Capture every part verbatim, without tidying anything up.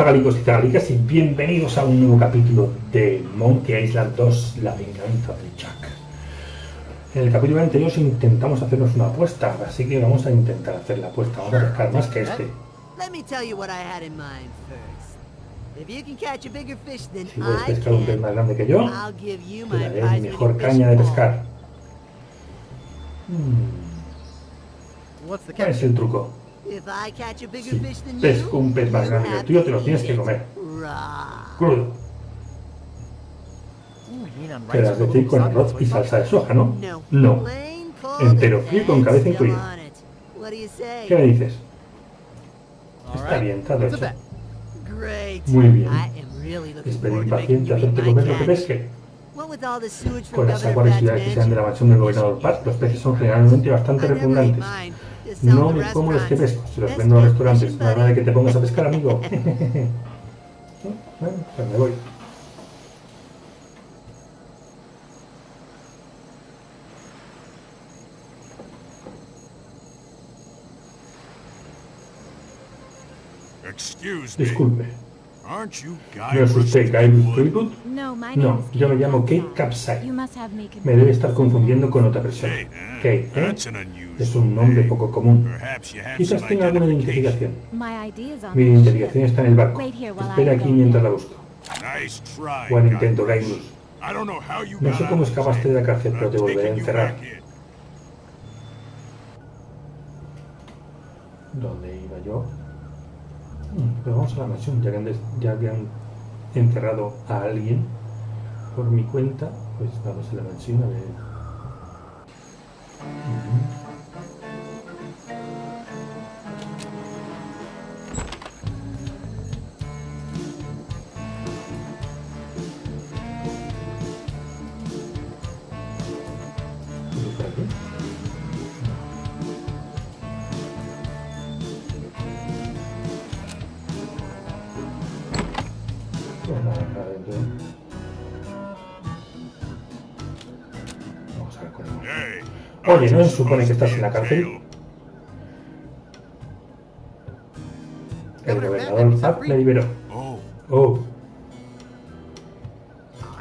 zagalicos y zagalicas, y bienvenidos a un nuevo capítulo de Monkey Island dos, la venganza de Chuck. En el capítulo anterior intentamos hacernos una apuesta, así que vamos a intentar hacer la apuesta. Vamos a buscar más que este. Si puedes pescar un pez más grande que yo, te daré mi mejor caña de pescar. Hmm. ¿Cuál es el truco? Si pesco un pez más grande que el tuyo, te lo tienes que comer crudo. Te las de con arroz y salsa de soja, ¿no? No. Entero, frío con cabeza incluida. ¿Qué me dices? Está bien, está hecho. Muy bien. Es pedir paciente hacerte comer lo que pesque. Con las acuaricidades que sean de la mansión del gobernador Park, los peces son generalmente bastante repugnantes. No me como los que pesco, se los vendo a los restaurantes. Nada de que te pongas a pescar, amigo. Bueno, pues me voy. Disculpe. ¿No es usted Guybrush Threepwood? No, yo me llamo Kate Capside. Me debe estar confundiendo con otra persona. Kate, ¿eh? Es un nombre poco común. Quizás tenga alguna identificación. Mi identificación está en el barco. Espera aquí mientras la busco. Buen intento, Guybrush. No sé cómo escapaste de la cárcel, pero te volveré a encerrar. ¿Dónde iba yo? Pero vamos a la mansión, ya que, han ya que han enterrado a alguien por mi cuenta, pues vamos a la mansión a ver. Uh-huh. Oye, ¿no se supone que estás en la cárcel? El gobernador Park me liberó. Oh.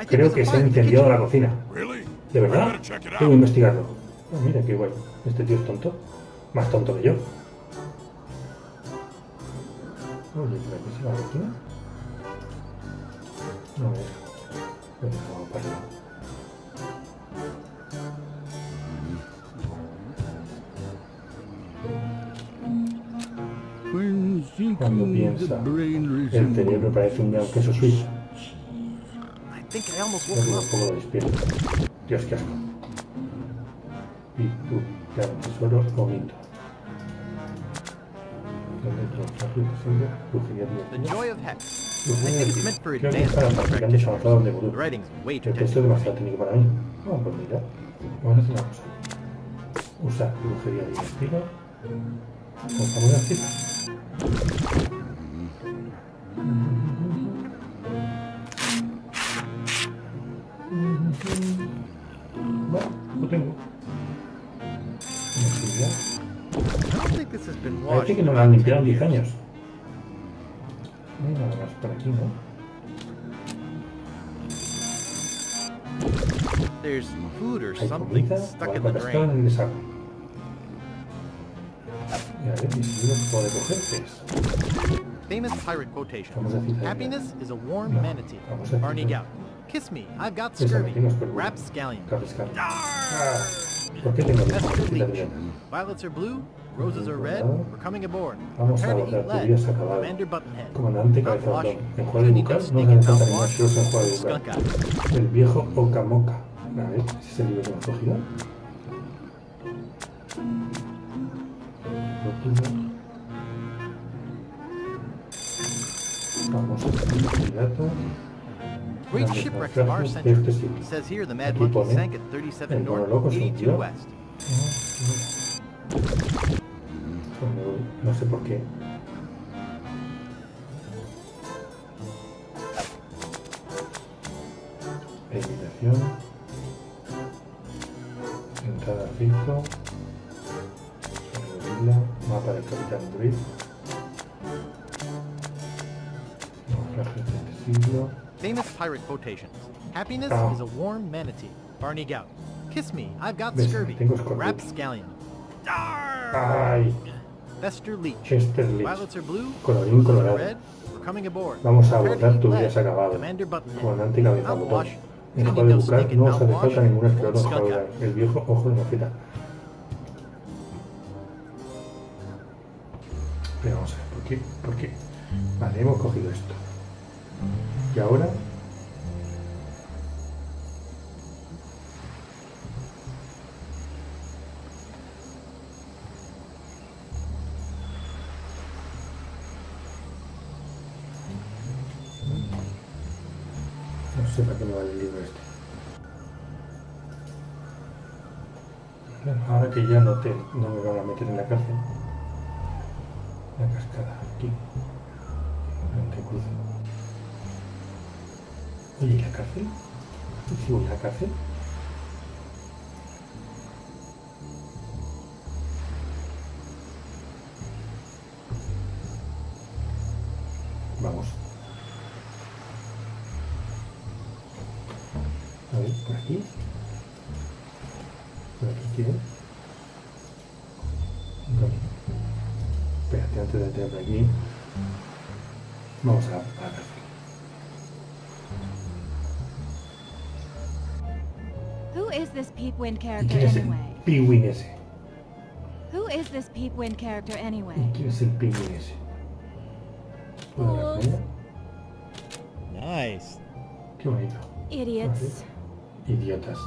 Creo que se ha incendiado la cocina. ¿De verdad? Tengo que investigarlo. Oh, mira qué guay. Este tío es tonto. Más tonto que yo. Oye, ¿pero qué es la cocina? No, mira. Venga, vamos para allá. Cuando piensa, el cerebro parece un gran queso suizo. No dudo cómo lo despierta. Dios, qué asco. Y tú, gran tesoro, vomito. Creo que es para practicantes avanzados de vudú. El texto es demasiado técnico para mí. Vamos, pues mira. Vamos a hacer una cosa. Usa brujería de estilo. Contamos las citas. Bueno, lo tengo. Parece que no la han limpiado en diez años. No hay nada más por aquí, ¿no? Hay comida o algo atascado en el desagüe. A ver, ¿cómo de coger? Vamos a citar. Vamos a citar. Kiss me, I've got scurvy. Rapscallion. Ah, ¿por qué tengo que Violets are blue, roses are red. We're coming aboard. Vamos a votar, tu vida se ha acabado. Comandante Cabezador. Enjuague de bucal, no me encanta ni más chulos enjuague de bucal. El viejo Okamoka. A ver, ¿ese es el libro que hemos cogido? Vamos a Great shipwreck of our century. Says here the Mad Monkey sank at thirty-seven north, eighty-two west. No sé por qué. Eliminación. Entrada al circo. Mapa del Capitán Druid. Famous pirate quotations. Happiness ah. is a warm manatee. Barney Gout. Kiss me, I've got ¿Ves? Scurvy. Rapscallion. Ay. Fester Leech. Leech. Violets are blue. Colorín colorado. Red. We're coming aboard. Vamos a abordar, tu día es acabado. Comandante Cabezabotón. En el cual de Bucar no os hace falta ningún escroto jaudar. El viejo ojo de mosquita. Pero vamos a ver, ¿por qué? ¿Por qué? Vale, hemos cogido esto. Y ahora... No sé para qué me vale el libro este. Ahora que ya no, te, no me van a meter en la cárcel. La cascada, aquí. Oye, ¿y la cárcel? ¿Sí voy a la cárcel? Vamos. A ver, por aquí. Por aquí quiero. Vale. Espérate, antes de entrar por aquí. Vamos a, a la cárcel. Who is this Peepwind character anyway? Peepwind ese. Who is this Peepwind character anyway? ¿Quién es el Peepwind ese? Fools. Nice. Qué bonito. Idiots. Vale. Idiotas.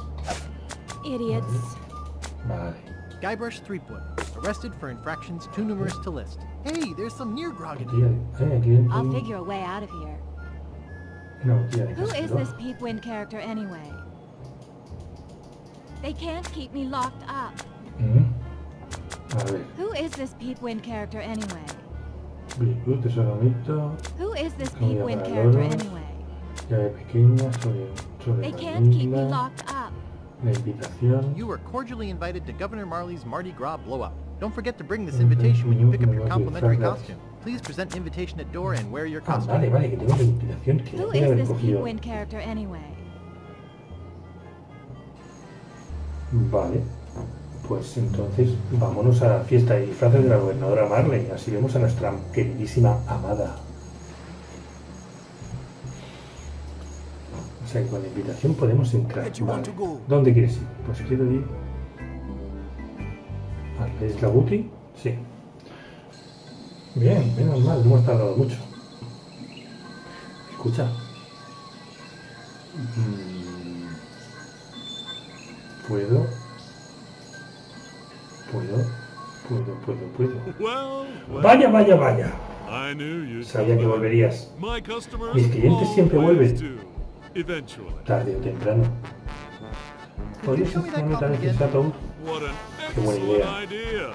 Idiots. Vale. Guybrush Threepwood, arrested for infractions too numerous to list. Hey, there's some near grogging. Hey, I'll figure a way out of here. No, who is this Peepwind character anyway? They can't keep me locked up. Mm-hmm. A ver. Who is this Peepwind character anyway? Blue, tesoramito. Who is this Peepwind character anyway? Llave pequeña sobre, sobre they can't keep me locked up. La invitación. You were cordially invited to Governor Marley's Mardi Gras blowout. Don't forget to bring this invitation when you pick up your complimentary costume. Please present invitation at door and wear your costume. Ah, vale, vale, que tengo la invitación que no podía haber cogido. Who is this Peepwind character anyway? Vale, pues entonces vámonos a la fiesta de disfraces de la gobernadora Marley, así vemos a nuestra queridísima amada. O sea, con la invitación podemos entrar. Vale. ¿Dónde quieres ir? Pues quiero ir a la isla Booty. Sí. Bien, menos mal, no hemos tardado mucho. Escucha. Mm. Puedo, puedo, puedo, puedo, puedo. Well, well, vaya, vaya, vaya. Sabía que volverías. Mis clientes siempre vuelven. Tarde o temprano. ¿Podrías enseñarme tal vez ese ataúd? Qué buena idea.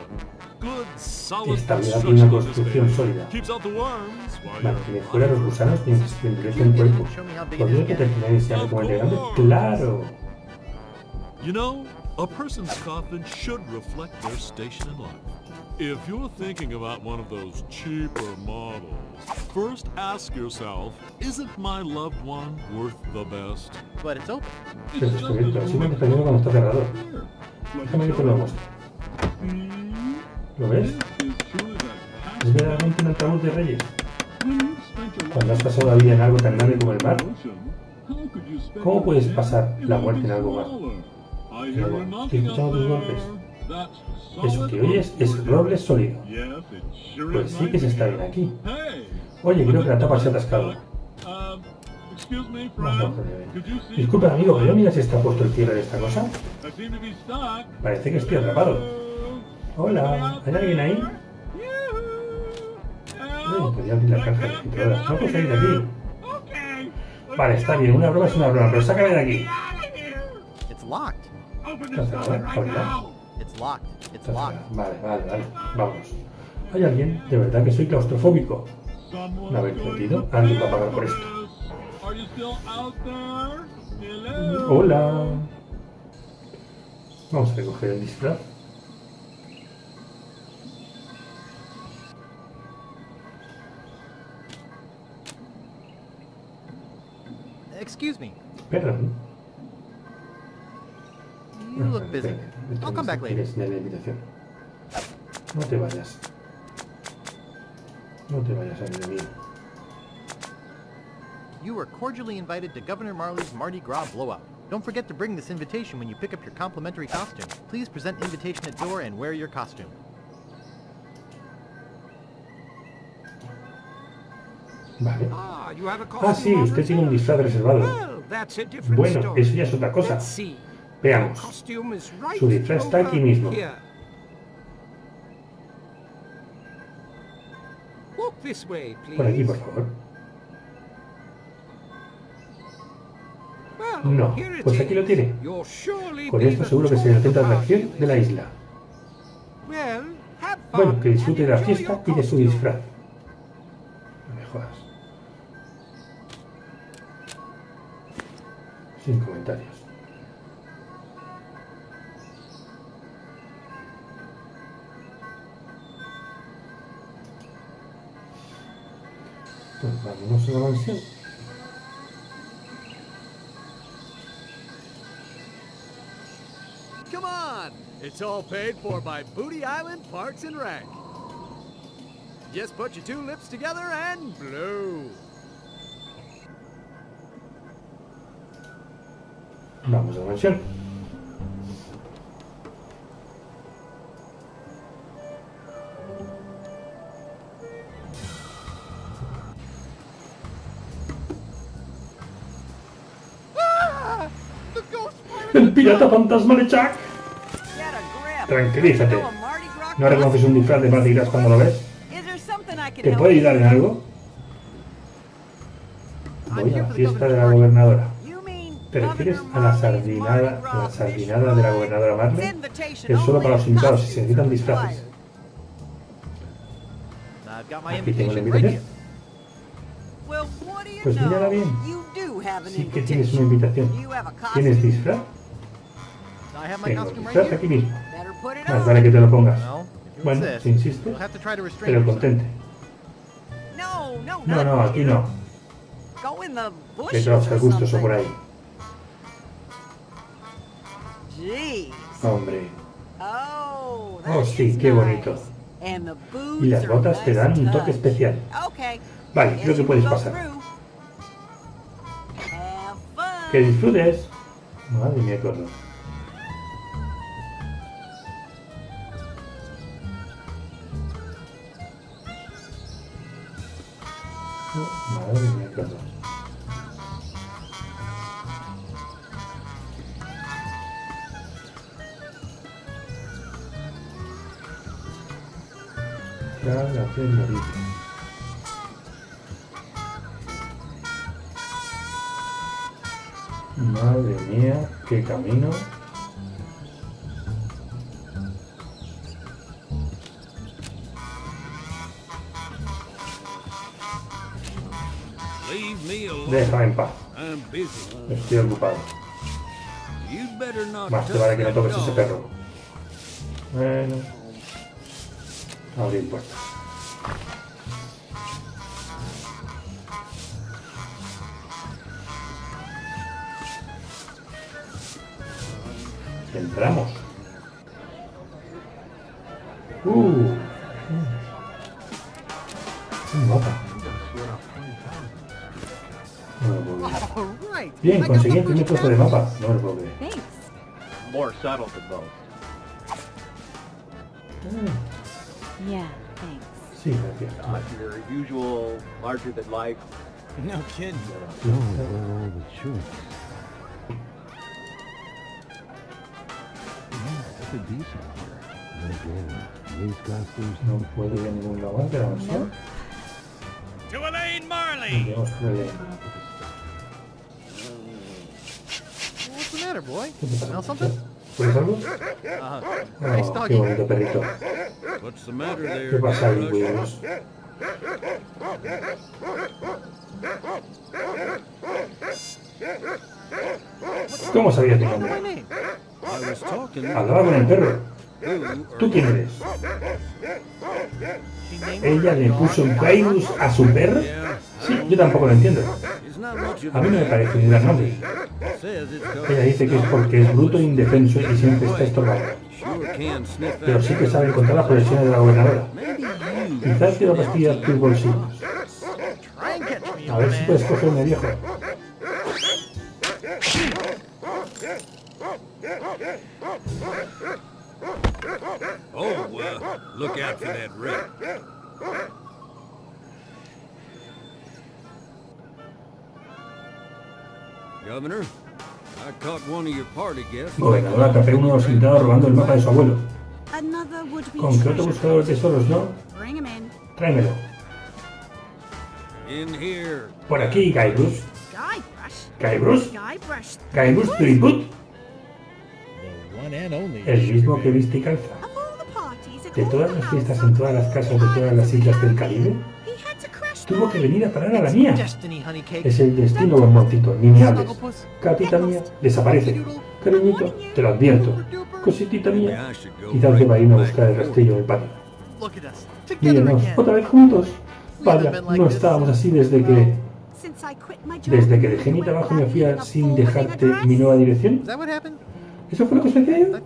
Establecer una construcción sólida. Mantiene fuera los gusanos mientras te endurece el cuerpo. ¿Podría que terminar enseñarme como elegante? ¡Claro! You know, a person's confidence should reflect their station in life. If you're thinking about one of those cheaper models, first ask yourself, isn't my loved one worth the best? But it's open. It's just ¿Lo ves? Es verdaderamente un altavoz de reyes. Cuando has pasado la vida en algo tan grande como el mar, ¿cómo puedes pasar la muerte en algo más? Luego, he escuchado tus golpes. Eso que oyes es roble sólido. Pues sí que se está bien aquí. Oye, creo que la tapa se ha atascado. Disculpa, amigo, ¿pero mira si está puesto el cierre de esta cosa? Parece que estoy atrapado. Hola, ¿hay alguien ahí? Uy, podría abrir la caja de escritoras. No puedo salir de aquí. Vale, está bien, una broma es una broma, pero sácame de aquí. Está cerrada, ¿verdad? Está cerrada. Vale, vale, vale. Vamos. ¿Hay alguien? De verdad que soy claustrofóbico. ¿Me habéis metido? Alguien va a pagar por esto. Hola. Vamos a recoger el disfraz. Excuse me. Perdón. You no, look busy. I'll come back later. No te vayas. No te vayas, amigo mío. You were cordially invited to Governor Marley's Mardi Gras blowout. Don't forget to bring this invitation when you pick up your complimentary costume. Please present invitation at door and wear your costume. Vale. Ah, sí, usted tiene un disfraz reservado. Bueno, eso ya es otra cosa. Veamos. Su disfraz está aquí mismo. Por aquí, por favor. No, pues aquí lo tiene. Con esto seguro que será el centro de atracción de la isla. Bueno, que disfrute de la fiesta y de su disfraz. No me jodas. Sin comentarios. Pues vamos a la mansión. Come on! It's all paid for by Booty Island Parks and Rec. Just put your two lips together and blow. Vamos a la mansión. ¡El pirata fantasma de Chuck! Tranquilízate. ¿No reconoces un disfraz de Mardi Gras cuando lo ves? ¿Te puede ayudar en algo? Voy a la fiesta de la gobernadora. ¿Te refieres a la sardinada, a la sardinada de la gobernadora Marley? Es solo para los invitados y se necesitan disfraces. Aquí tengo la invitación. Pues mírala bien. Sí que tienes una invitación. ¿Tienes disfraz? Tengo el disfraz aquí mismo. Más vale que te lo pongas. Bueno, si insistes, pero contente. No, no, aquí no. Vete a los arbustos o por ahí. Hombre. Oh, sí, qué bonito. Y las botas te dan un toque especial. Vale, creo que puedes pasar. ¡Que disfrutes! Madre mía, corro. Madre mía, corro. Cállate, morito. Madre mía, qué camino. Déjame en paz. Estoy ocupado. Más te vale que no toques ese perro. Bueno. Abrir puertas. Entramos. Uh. Un mapa. No lo puedo creer. Bien, conseguí el primer puesto de mapa. No lo puedo creer. Sí, gracias. No puedo ir a ningún lado más de la mansión. ¿Qué te pasa? ¿Puedes algo? Oh, qué bonito perrito. ¿Qué pasa ahí, Guybrush? ¿Cómo sabías mi nombre? Hablaba con el perro. ¿Tú quién eres? ¿Ella le puso un Gaius a su perro? Sí, yo tampoco lo entiendo. A mí no me parece un gran hombre. Ella dice que es porque es bruto e indefenso y siempre está estorbado. Pero sí que sabe encontrar las posesiones de la gobernadora. Quizás quiero pastillas tus bolsillos. A ver si puedes cogerme, viejo. Oh, uh, look out for that wreck. Governor, I caught one of your party guests. Gobernador, atrapé uno de los soldados robando el mapa de su abuelo. ¿Con qué otro buscador de tesoros, no? Tráemelo. Por aquí, Guybrush. Guybrush. Guybrush Threepwood. El mismo que viste y calza. De todas las fiestas en todas las casas de todas las islas del Caribe, tuvo que venir a parar a la mía. Es el destino, bomboncito. Ni me hables. Capita mía, desaparece. Cariñito, te lo advierto. Cositita mía. Quizás deba irme a buscar el rastrillo del patio. Mírenos, otra vez juntos. Vaya, no estábamos así desde que... Desde que dejé mi trabajo me fui a, sin dejarte mi nueva dirección. ¿Eso fue lo que sucedió?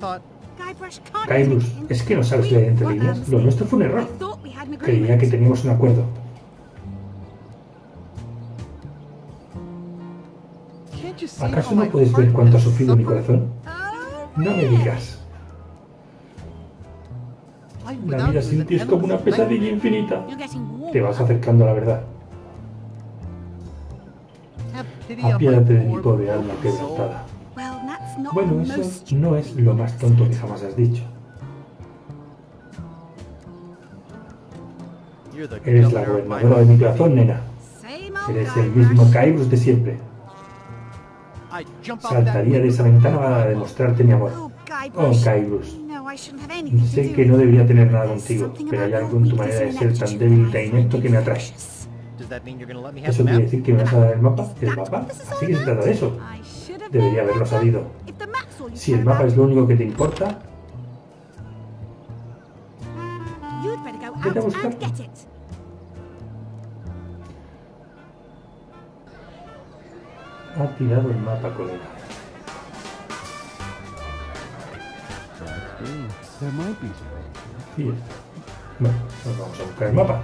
Guybrush, es que no sabes leer entre líneas. Lo nuestro fue un error. Creía que teníamos un acuerdo. ¿Acaso no puedes ver cuánto ha sufrido mi corazón? No me digas. La vida sin ti es como una pesadilla infinita. Te vas acercando a la verdad. Apiádate de mi pobre alma quebrantada. Bueno, eso no es lo más tonto que jamás has dicho. Eres la gobernadora de mi corazón, nena. Eres el mismo Guybrush de siempre. Saltaría de esa ventana para demostrarte mi amor. Oh, Guybrush. Sé que no debería tener nada contigo, pero hay algo en tu manera de ser tan débil y tan inepto que me atrae. ¿Eso quiere decir que me vas a dar el mapa? ¿El mapa? Así que se trata de eso. Debería haberlo sabido. Si el mapa es lo único que te importa... Vete a buscarlo. Ha tirado el mapa, colega. Sí, bueno, nos vamos a buscar el mapa.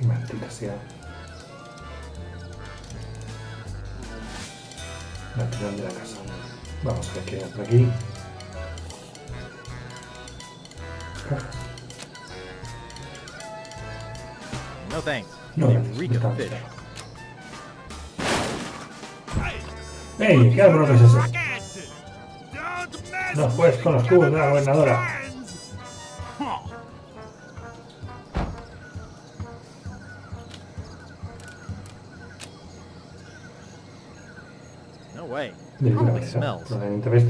Maldita sea. Lateral de la casa. Vamos a quedar por aquí. No, thanks. No, no. ¡Ey! ¿Qué árbol es ese? No juegues con los cubos de la gobernadora. De alguna manera, probablemente ves.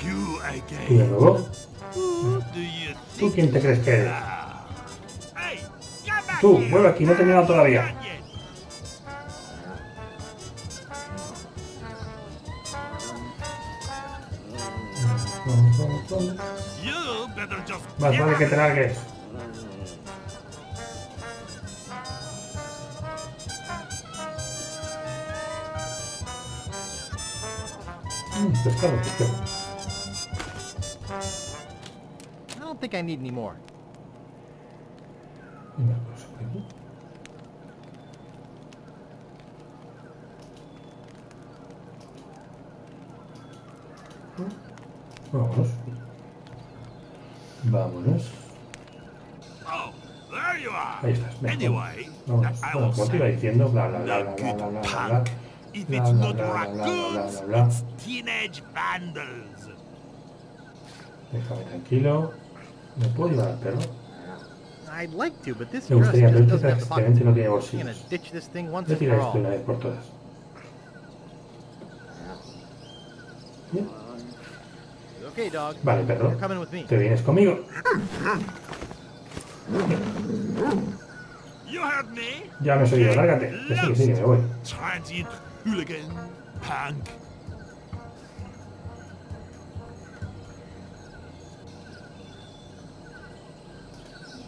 ¿Tú me robó? ¿Tú quién te crees que eres? Tú, vuelve aquí, no te he mirado todavía. Más vale que te largues. I don't think I need any more. Vamos. Vámonos. Oh, there Ahí estás. Anyway, vamos, vamos, como te iba diciendo, bla bla bla bla bla bla bla bla. If it's not raccoons, it's teenage vandals. Déjame tranquilo. ¿Me puedo llevar al perro? Me gustaría, pero este excelente no tiene bolsillos. Voy a tirar esto una vez por todas. ¿Bien? Vale, perro. Te vienes conmigo. Ya me has oído, lárgate. Que sí, que sí, que me voy.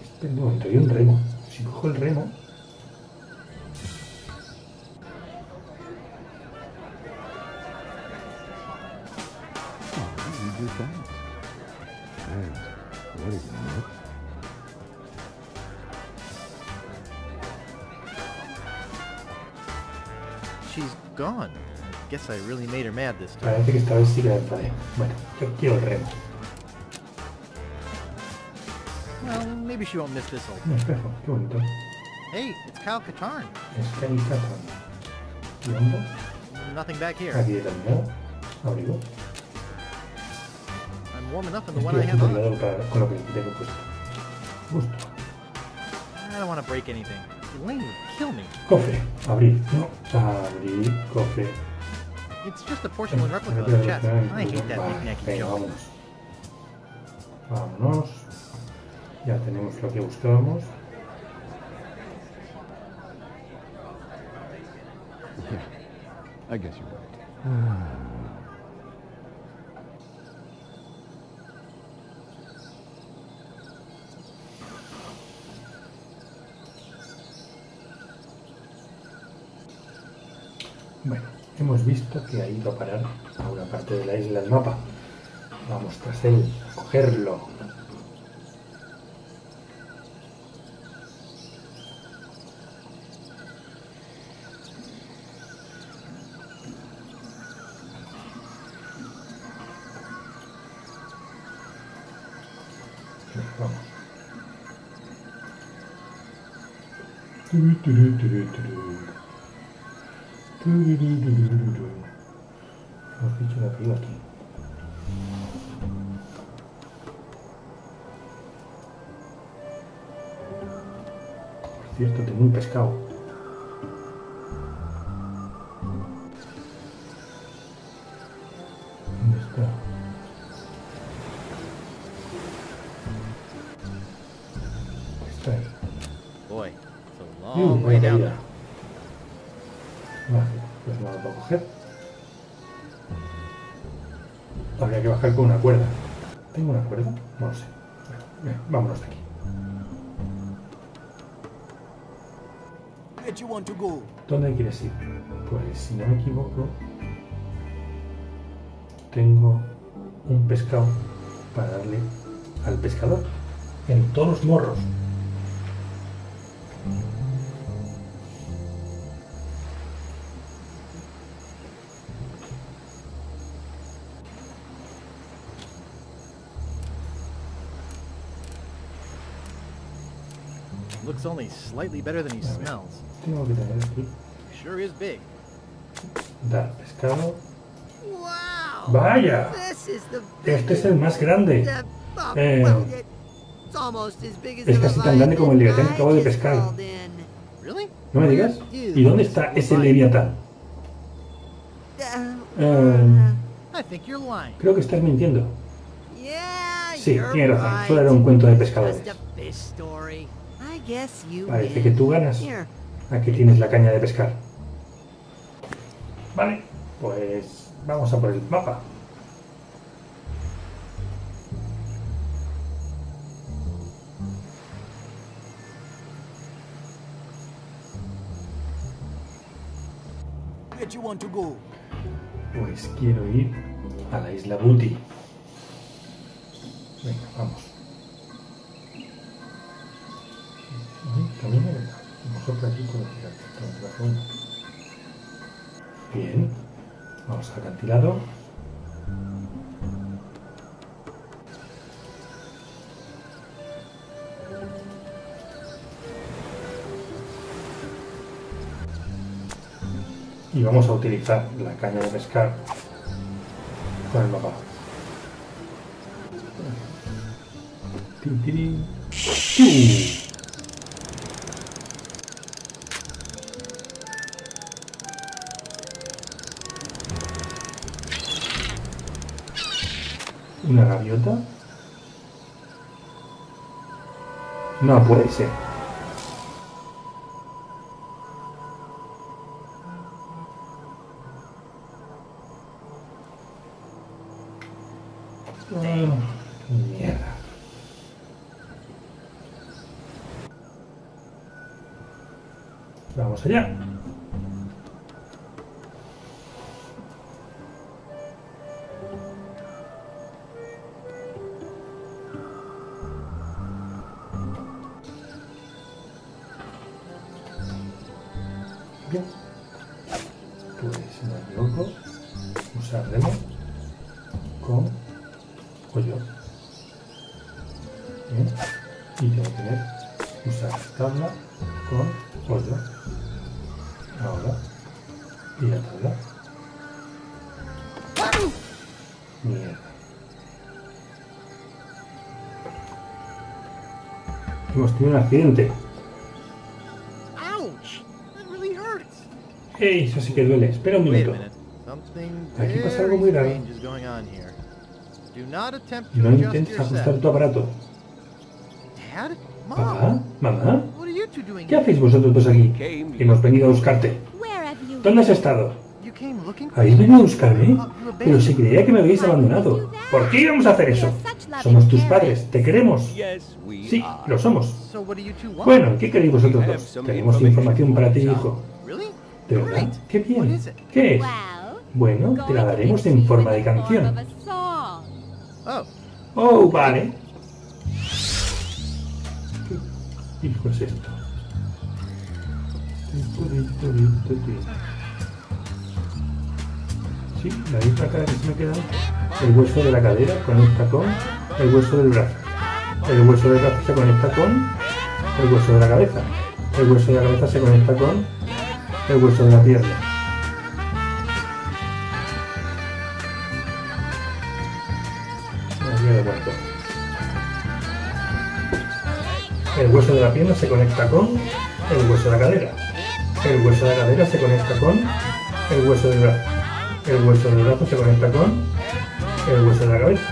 Espera un momento, hay un remo. Si cojo el remo. She's gone. I guess I really made her mad this time. Parece que esta vez sí que la enfadé. Bueno, yo quiero el remo. Well, maybe she won't miss this old thing. Un espejo, qué bonito. Hey, it's Kyle Katarn. Es Kyle Katarn. ¿Lombo? Nothing back here. Aquí también. Abrigo. Warm enough in the one I have on. I don't want to break anything. Elaine would kill me. Cofre, abrir, no, abrir, cofre. It's just a porcelain replica of the chest. I hate that knick-knacky joke. Vámonos. Ya tenemos lo que buscábamos. I guess you're right. Bueno, hemos visto que ha ido a parar a una parte de la isla del mapa. Vamos tras él, a cogerlo. Vamos. Turu, turu, turu, turu. Hemos dicho la pelota aquí. Por cierto, tengo un pescado. ¿Dónde está? Está ahí. Boy, it's a long way down there. Pues nada para coger. Habría que bajar con una cuerda. ¿Tengo una cuerda? No lo sé. Bueno, vámonos de aquí. ¿Dónde quieres ir? Pues si no me equivoco, tengo un pescado para darle al pescador en todos los morros. Looks only slightly better than he smells. Tengo que tener aquí. Sure is big. Dar pescado. Wow. Vaya. This is the este es el más grande. Eh, es casi tan grande como el leviatán que acabo de pescar. ¿No me digas? ¿Y dónde está ese leviatán? Eh, creo que estás mintiendo. Sí, tienes razón. Solo era un cuento de pescadores. Parece que tú ganas. Aquí tienes la caña de pescar. Vale, pues vamos a por el mapa. Pues quiero ir a la isla Booty. Venga, vamos. También me venga. Mejor aquí con el gigante. Bien. Vamos al acantilado. y vamos a utilizar la caña de pescar con el mapa. ¿Una gaviota? No puede ser. Oh, mierda. Vamos allá. Bien. Pues si no me equivoco, usaremos con cuello. Bien. Y tengo que tener usar tabla con cuello. Ahora. Y la tabla. Mierda. Hemos tenido un accidente. Hey, eso sí que duele. Espera un minuto. Aquí pasa algo muy raro. No intentes ajustar tu aparato. ¿Papá? ¿Mamá? ¿Qué hacéis vosotros dos aquí? Hemos venido a buscarte. ¿Dónde has estado? ¿Habéis venido a buscarme? Pero se creía que me habéis abandonado. ¿Por qué íbamos a hacer eso? Somos tus padres, te queremos. Sí, lo somos. Bueno, ¿qué queréis vosotros dos? Tenemos información para ti, hijo. ¿De verdad? ¡Qué bien! ¿Qué es? Bueno, te la daremos en forma de canción. ¡Oh, vale! ¿Qué hijo es esto? Sí, la misma cara que se me ha quedado. El hueso de la cadera conecta con el hueso del brazo. El hueso del brazo se conecta con el hueso de la cabeza. El hueso de la cabeza se conecta con el hueso de la pierna. El hueso de la pierna se conecta con el hueso de la cadera. El hueso de la cadera se conecta con el hueso del brazo. El hueso del brazo se conecta con el hueso de la cabeza.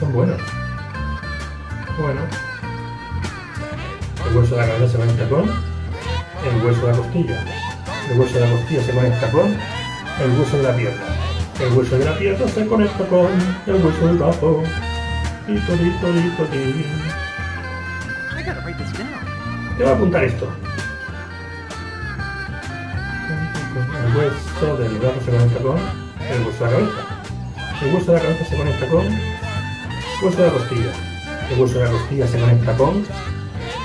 Son buenos. Bueno. El hueso de la cabeza se conecta con el hueso de la costilla. El hueso de la costilla se conecta con el hueso de la pierna. El hueso de la pierna se conecta con el hueso del brazo. Tito, tito, tito, tito. Te voy a apuntar esto. El hueso del brazo se conecta con el hueso de la cabeza. El hueso de la cabeza se conecta con el hueso de la costilla. El hueso de la costilla se conecta con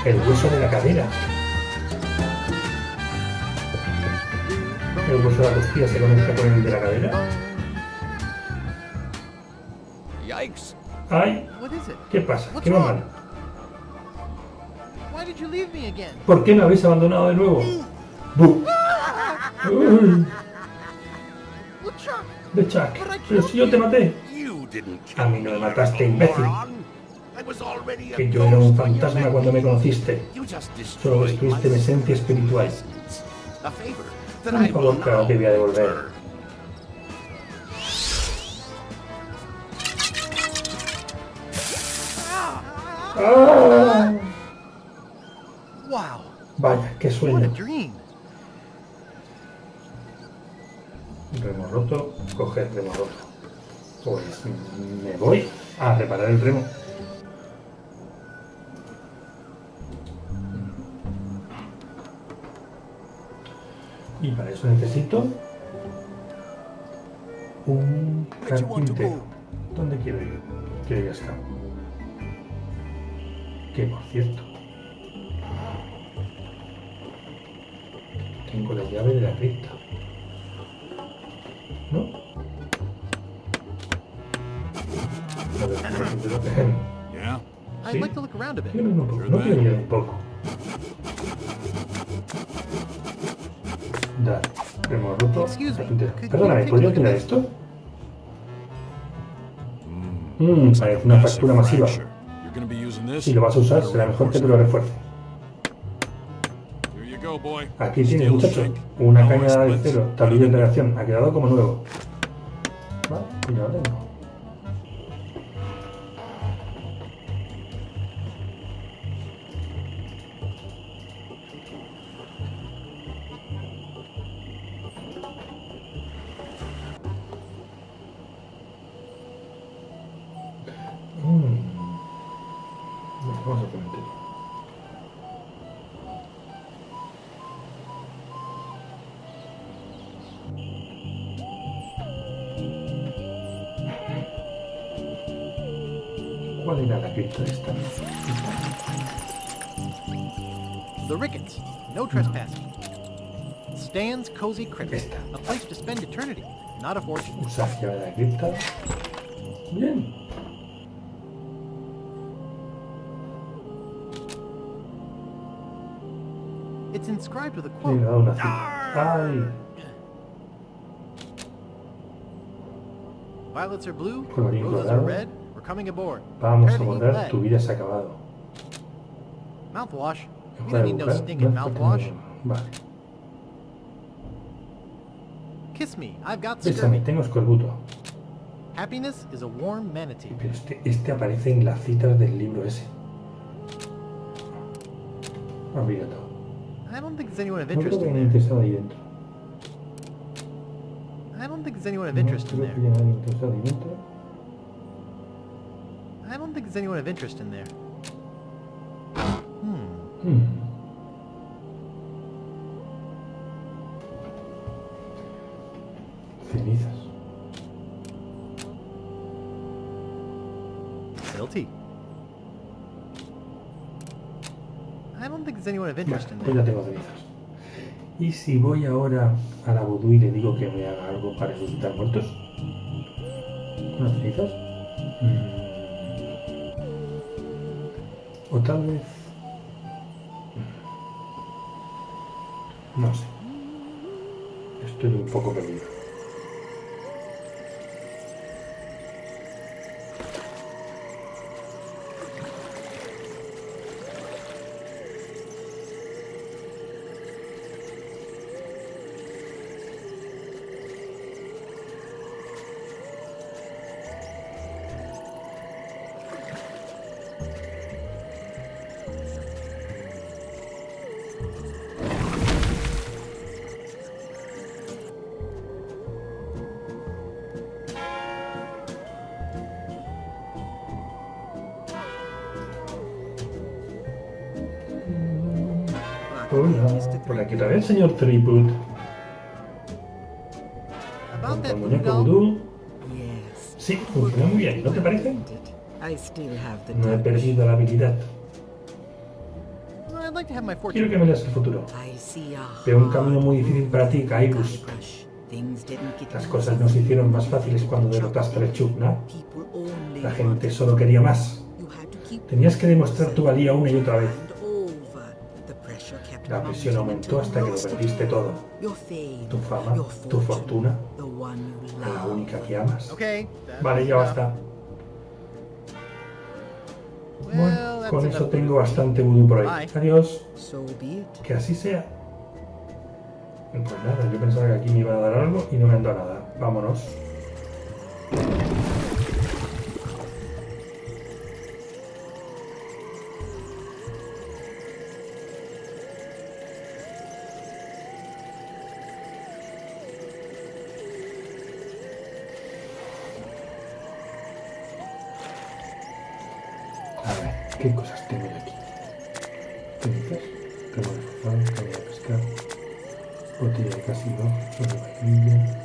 el hueso de la cadera. El hueso de la costilla se conecta con el de la cadera. ¡Ay! ¿Qué pasa? ¿Qué va mal? ¿Por qué me habéis abandonado de nuevo? ¡Bú! LeChuck, pero si yo te maté. A mí no me mataste, imbécil. Que yo era un fantasma cuando me conociste. Solo destruiste mi esencia espiritual. Un favor que no te voy a devolver. ¡Ah! Vaya, qué sueño. Remo roto, coger remo roto. Pues me voy a reparar el remo. Y para eso necesito un carpintero. ¿Dónde quiero ir? Quiero ir a Scout. Que por cierto, tengo la llave de la cripta. ¿No? A ver, ¿sí? Quiero ir un poco. No quiero ir un poco. Dar. Hemos roto. Perdóname, ¿podría tener esto? Mmm, es una fractura masiva. Si lo vas a usar, será mejor que te lo refuerce. Aquí tienes, muchachos. Una caña de acero, tablillo de integración. Ha quedado como nuevo. Vale, y ya lo tengo. Esta. Usar llave de la cripta. Bien. It's inscribed with a quote. Sí, una cita. Ay. Violets are blue, roses are red. We're coming aboard. Vamos a abordar. Tu vida se ha acabado. Mouthwash. We don't need no stinking mouthwash. Vale. Kiss me, I've got Bésame, tengo escorbuto. Happiness is a warm manatee. Pero este, este aparece en las citas del libro ese. Olvídate. I don't think there's anyone of interest no in there. Interesado ahí dentro. I don't think there's anyone of interest no in there. Interesado ahí dentro. I don't think there's anyone of interest in there. Hmm. Hmm. Cenizas. Guilty. I don't think there's anyone of interest in that. Pues ya tengo cenizas. ¿Y si voy ahora a la vudú y le digo que me haga algo para resucitar muertos? ¿Unas cenizas? Mm. O tal vez... No sé. Estoy un poco perdido. Otra vez, señor Threepwood. El muñeco vudú. Sí, funciona muy bien, ¿no te parece? No he perdido la habilidad. Quiero que me leas el futuro. Veo un camino muy difícil para ti, Guybrush. Las cosas nos hicieron más fáciles cuando derrotaste a LeChuck, ¿no? La gente solo quería más. Tenías que demostrar tu valía una y otra vez. La presión aumentó hasta que lo perdiste todo. Tu fama, tu fortuna, a la única que amas. Vale, ya basta. Bueno, con eso tengo bastante vudú por ahí. Adiós. Que así sea. Pues nada, yo pensaba que aquí me iban a dar algo y no me han dado nada. Vámonos. ¿Qué cosas tengo aquí? ¿Qué dices? Tengo de fofán, caña de pescar, botella de casino, sobre vainilla,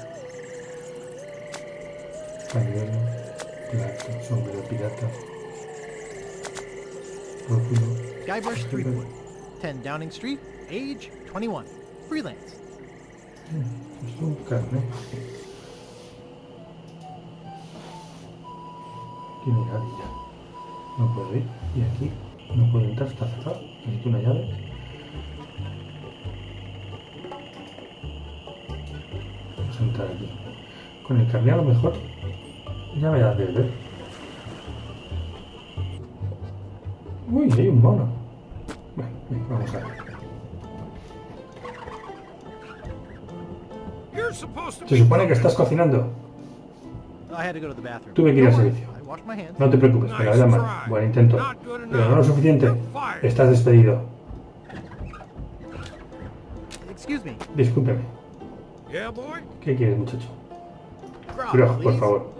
pañuelo, plato, sombrero pirata, rótulo. Guybrush Threepwood, ten Downing Street, age twenty-one, freelance. Es un carnet. ¿Quién es nadie ya? No puedo ir, y aquí no puedo entrar, está cerrado, necesito una llave. sentar aquí. Con el carnet a lo mejor ya me das de ver. Uy, hay un mono. Bueno, vamos a ver. Se supone que estás cocinando. Tuve que ir al servicio. No te preocupes, me la voy a llamar. Buen intento, pero no lo suficiente. Estás despedido. Discúlpeme. ¿Qué quieres, muchacho? Grog, por favor.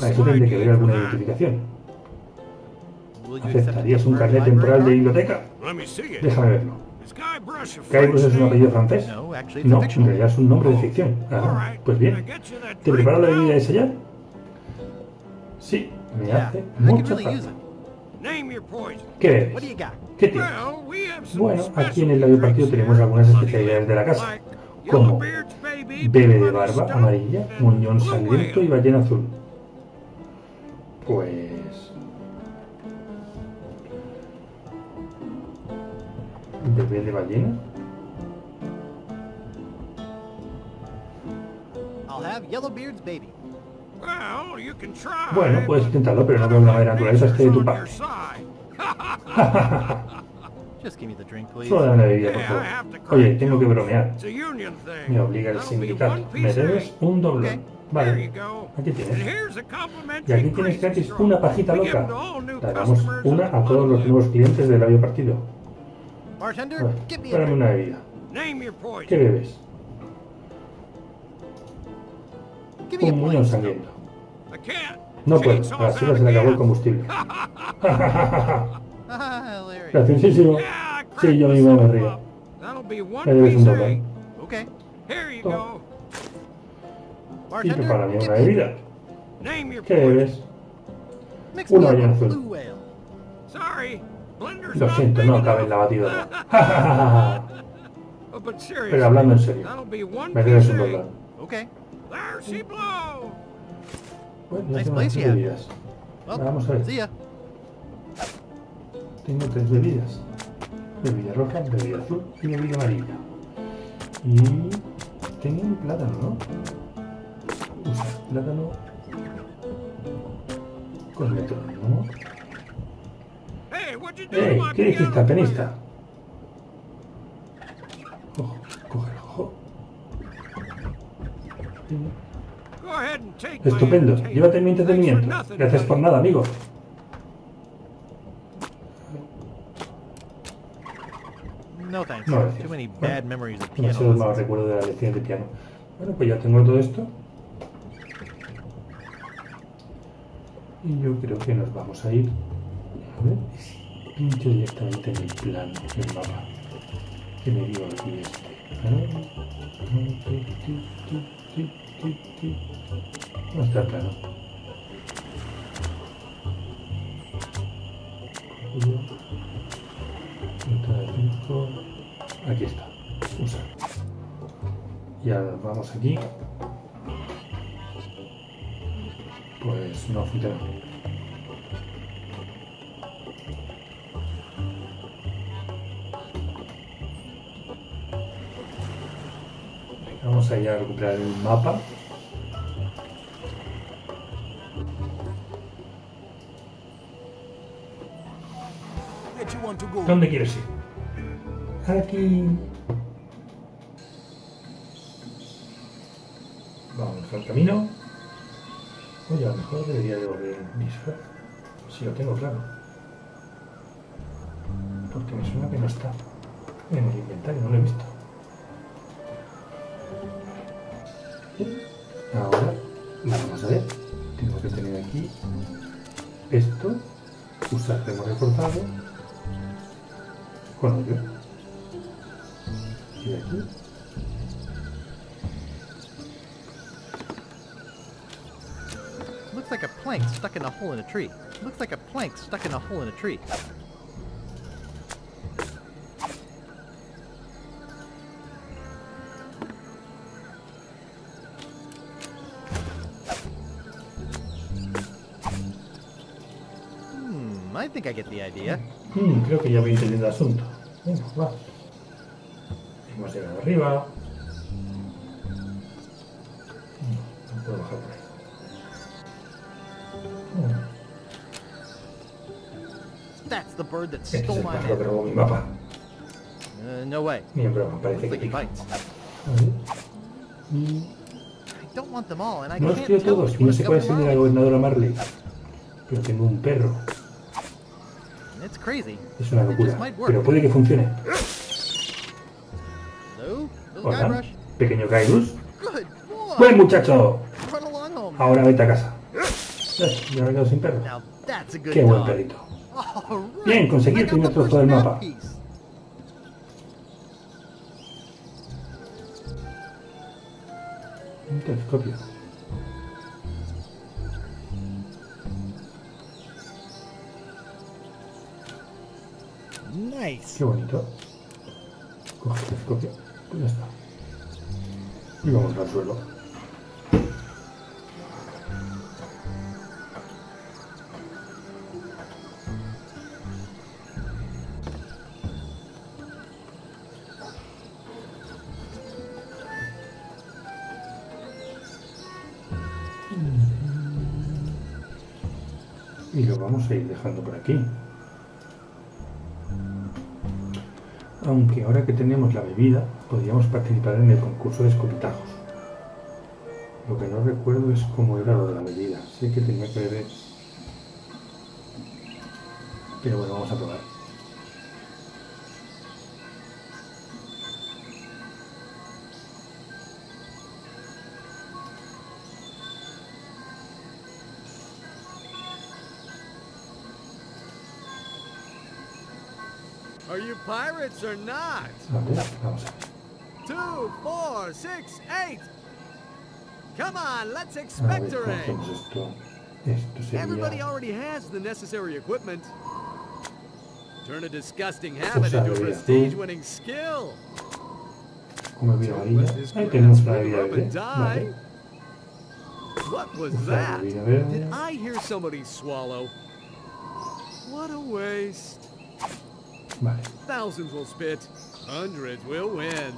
Parece que debería alguna identificación. ¿Aceptarías un carnet temporal de biblioteca? Déjame verlo. ¿Guybrush es un apellido francés? No, en realidad es un nombre de ficción. Ah, pues bien. ¿Te preparo la bebida esa ya? Sí, me hace mucha falta. ¿Qué es? ¿Qué tienes? Bueno, aquí en el labio partido tenemos algunas especialidades de la casa, como bebé de barba amarilla, muñón sangriento y ballena azul. Pues... ¿bebé de ballena? Bueno, puedes intentarlo, pero no veo una manera natural este de tu parte. Solo dame una bebida, por favor. Oye, tengo que bromear. Me obliga el sindicato. Me debes un doblón. Vale, aquí tienes. Y aquí tienes gratis una pajita loca. La damos una a todos los nuevos clientes del labio partido. Bueno, dame una bebida. ¿Qué bebes? Un muñón sangriento. No puedo, a la ciudad se le acabó el combustible. Graciosísimo. Sí, yo mismo me río. Me debes un total. Toma. Y prepárame una bebida. ¿Qué bebes? Una ballena azul. Lo siento, no cabe en la batidora. Pero hablando en serio, me debes un dólar. Bueno, ya tengo tres bebidas. Vamos a ver. Tengo tres bebidas. Bebida roja, bebida azul y bebida amarilla. Y... tengo un plátano, ¿no? Usa plátano... con metrón, ¿no? ¡Ey! ¿Qué dijiste, penista? Ojo, coge el ojo. Estupendo, llévate mi entretenimiento. Gracias por nada, amigo. No, gracias. Bueno, demasiados malos recuerdos de las lecciones de piano. Bueno, pues ya tengo todo esto. Y yo creo que nos vamos a ir. A ver, pincho directamente en el plano, en el mapa, que me dio aquí este. ¿Dónde está el plano? Aquí está. Usa. Y ahora vamos aquí. Pues no funciona. Vamos a ir a recuperar el mapa. ¿Dónde quieres ir? Aquí. Vamos al camino. Oye, a lo mejor debería devolver mi disfraz. Si lo tengo claro. Porque me suena que no está en el inventario, no lo he visto. Ahora, vamos a ver, tengo que tener aquí esto, usar remo recortado, con hoyo, y aquí, looks like a plank stuck in a hole in a tree, looks like a plank stuck in a hole in a tree. I get the idea. Hmm, creo que ya voy entendiendo el asunto. Venga, va. Hemos llegado arriba. trabajador. That's the bird that stole my map. Mi mapa. Uh, no way. Ni en broma, parece que pica. No los quiero todos, no se puede seguir a la gobernadora Marley. Pero tengo un perro. Es una locura, pero puede que funcione. Hola, pequeño Gaius. ¡Buen muchacho! Ahora vete a casa. Me he quedado sin perro. ¡Qué buen perrito! Bien, conseguí el primer trozo del mapa. Un telescopio. Nice. Qué bonito. Coge el telescopio. Pues ya está. Y vamos al suelo. Y lo vamos a ir dejando por aquí. Aunque ahora que tenemos la bebida, podríamos participar en el concurso de escupitajos. Lo que no recuerdo es cómo era lo de la bebida. Sí que tenía que beber. Pero bueno, vamos a probar. Are you pirates or not? Vale, vamos a ver. Two, four, six, eight. Come on, let's expectorate. Esto. Esto sería... Everybody already has the necessary equipment. Turn a disgusting habit into a prestige-winning skill. Come bebida amarilla. Ahí tenemos la bebida verde. Vale. What was that? Did I hear somebody swallow? What a waste. Vale. Thousands will spit, hundreds will win.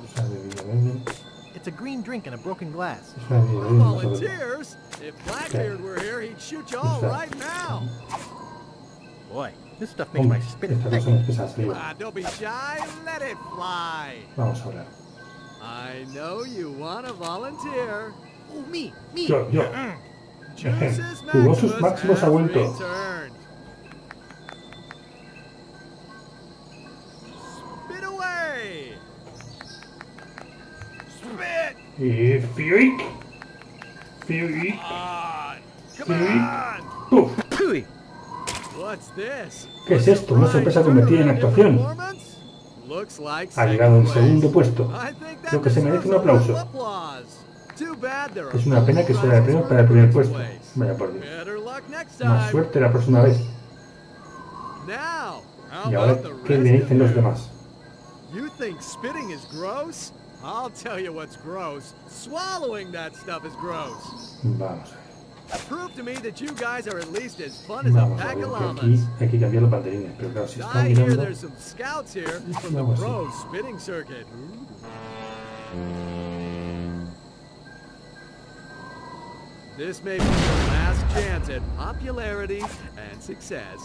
It's a green drink in a broken glass. Volunteers? If Blackbeard were here, he'd shoot you all right now. Boy, this stuff makes my spit thick. Ah, don't be shy, let it fly. Vamos a hablar. I know you want to volunteer. Oh, me, me. Yo, yo. Juices Maximus ha vuelto. Y Piuic. Piuic. Piuic. ¿Qué es esto? Una sorpresa convertida en actuación. Ha llegado al segundo puesto, lo que se merece un aplauso. Es una pena que sea el premio para el primer puesto. Vaya por Dios. Más suerte la próxima vez. Y ahora, ¿qué le dicen los demás? I'll tell you what's gross. Swallowing that stuff is gross. Vamos. Prove to me that you guys are at least as fun as a pack of llamas. Hay que cambiar los banderines, pero claro, si están mirando. I hear there's some scouts here from the pro spitting circuit. This may be your last chance at popularity and success.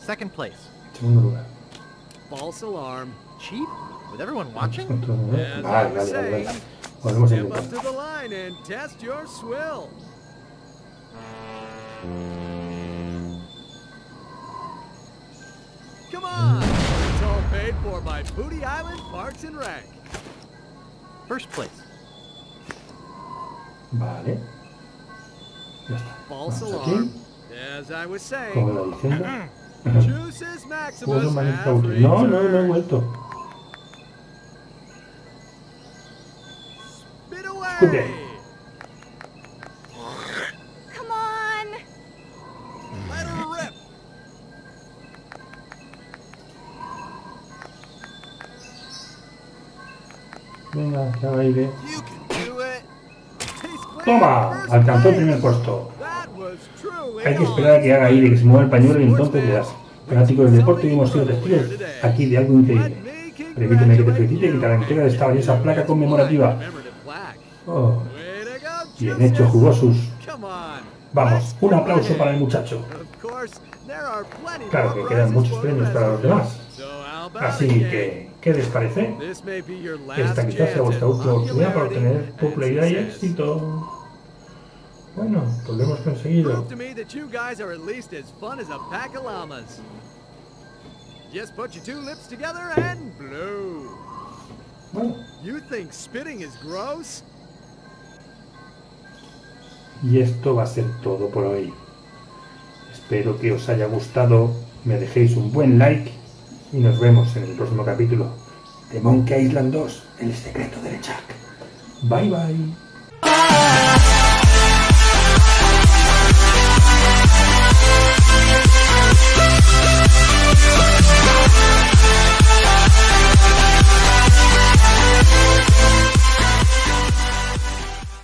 Second place. Segundo lugar. False alarm. Cheap. With everyone watching? Vale, vale, vale. Volvemos a intentar. Come on. It's all paid for by Booty Island Parks and Rec. First place. Vale. Ya está. False alarm. As I was saying. Juices Maximus. No, no, no he vuelto. Escupe. Come on. Let her rip. Venga, que haga aire. Toma, alcanzó el primer puesto. Hay que esperar a que haga aire, que se mueva el pañuelo y entonces le das. Fanáticos del deporte y hemos sido testigos aquí de algo increíble. Permíteme que te felicite y que te la entrega de esta valiosa placa conmemorativa. Oh. Bien hecho, jugosus. Vamos, un aplauso para el muchacho. Claro que quedan muchos premios para los demás. Así que, ¿qué les parece? Esta quizás sea vuestra última oportunidad para obtener popularidad y éxito. Bueno, pues lo hemos conseguido. Bueno. Y esto va a ser todo por hoy. Espero que os haya gustado, me dejéis un buen like y nos vemos en el próximo capítulo de Monkey Island dos, el secreto de LeChuck. Bye bye.